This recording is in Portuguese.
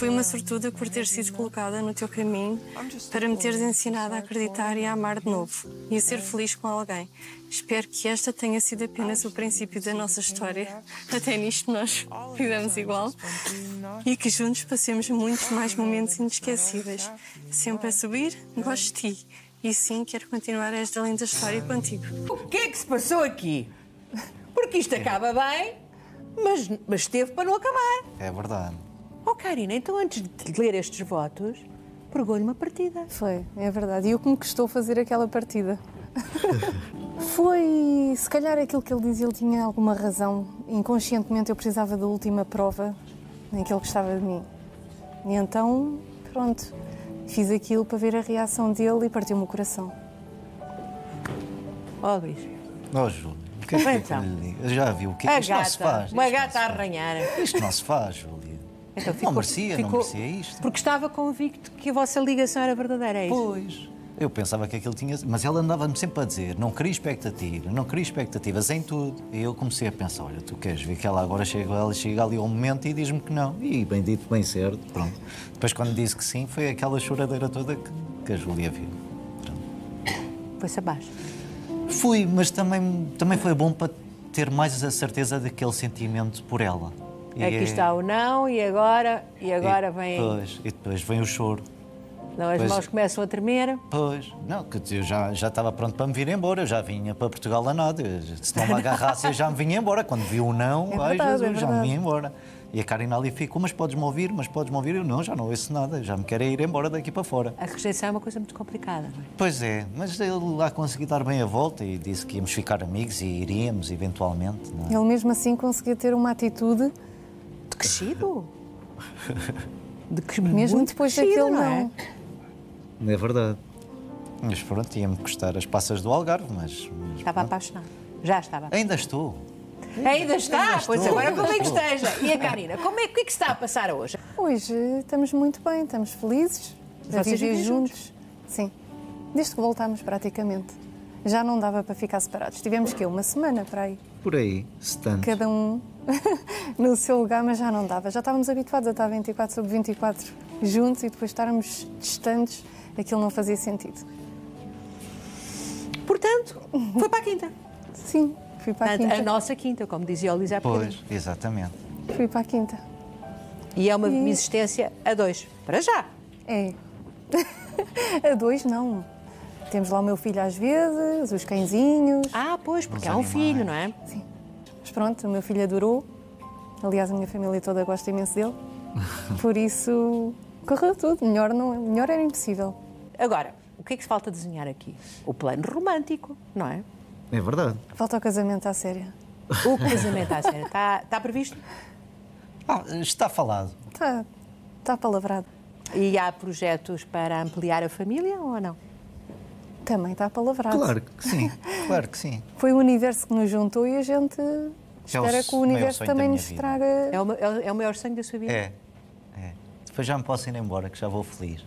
Fui uma sortuda por ter sido colocada no teu caminho para me teres ensinado a acreditar e a amar de novo e a ser feliz com alguém. Espero que esta tenha sido apenas o princípio da nossa história. Até nisto nós vivemos igual e que juntos passemos muitos mais momentos inesquecíveis. Sempre a subir, gosto de ti. E sim, quero continuar esta linda história contigo. O que é que se passou aqui? Porque isto acaba bem, mas teve para não acabar. É verdade. Oh, Carina, então antes de ler estes votos, pregou-lhe uma partida. Foi, é verdade. E o que me custou fazer aquela partida? Foi, se calhar, aquilo que ele dizia, ele tinha alguma razão. Inconscientemente eu precisava da última prova em que ele gostava de mim. E então, pronto, fiz aquilo para ver a reação dele e partiu-me o coração. Ó, Luís. Ó, Júlia, o que é que então, eu já vi o que é que isto não se faz. Uma gata a arranhar. Isto não se faz, Júlia. Então, não merecia isto. Porque estava convicto que a vossa ligação era verdadeira, é isso? Pois. Eu pensava que aquilo tinha... Mas ela andava-me sempre a dizer, não queria expectativa, não queria expectativas em tudo. E eu comecei a pensar, olha, tu queres ver que ela agora chega ali ao momento e diz-me que não. E bem dito, bem certo, pronto. Depois quando disse que sim, foi aquela choradeira toda que a Júlia viu. Foi-se abaixo. Fui, mas também foi bom para ter mais a certeza daquele sentimento por ela. E aqui está o não, e agora vem... Pois, e depois vem o choro. Não, as mãos começam a tremer. Pois, não, que eu já estava pronto para me vir embora, eu já vinha para Portugal a nada. Se não me agarrasse, eu já me vinha embora. Quando vi o não, é ai verdade, Jesus, é já me vinha embora. E a Carina ali ficou, mas podes-me ouvir? Eu não, já não ouço nada, já me quero ir embora daqui para fora. A rejeição é uma coisa muito complicada, não é? Pois é, mas ele lá conseguiu dar bem a volta e disse que íamos ficar amigos e iríamos eventualmente. Não é? Ele mesmo assim conseguia ter uma atitude... Crescido. De que mesmo depois daquele não. É verdade. Mas pronto, ia-me custar as passas do Algarve, mas estava apaixonado. Já estava. Ainda estou. Ainda está? Pois agora como é que esteja. E a Carina, o que é que está a passar hoje? Hoje estamos muito bem, estamos felizes. Já viver juntos. Sim. Desde que voltámos praticamente. Já não dava para ficar separados. Tivemos que uma semana para aí. Por aí, se tanto. Cada um no seu lugar, mas já não dava. Já estávamos habituados a estar 24/24 juntos e depois estarmos distantes, aquilo não fazia sentido. Portanto, foi para a quinta. Sim, fui para a quinta. A nossa quinta, como dizia o Luís há pouco. Pois, exatamente. Fui para a quinta. E é uma existência a dois, para já. É. A dois, não. Temos lá o meu filho às vezes, os cãezinhos... Ah, pois, porque há um filho, não é? Sim. Mas pronto, o meu filho adorou. Aliás, a minha família toda gosta imenso dele. Por isso, correu tudo. Melhor era impossível. Agora, o que é que se falta desenhar aqui? O plano romântico, não é? É verdade. Falta o casamento à séria. O casamento à séria. Está previsto? Ah, está falado. Está palavrado. E há projetos para ampliar a família ou não? Também está palavrado. Claro que sim, claro que sim. Foi o universo que nos juntou e a gente espera que o universo também nos traga... É o maior sonho da sua vida? É. Depois já me posso ir embora, que já vou feliz.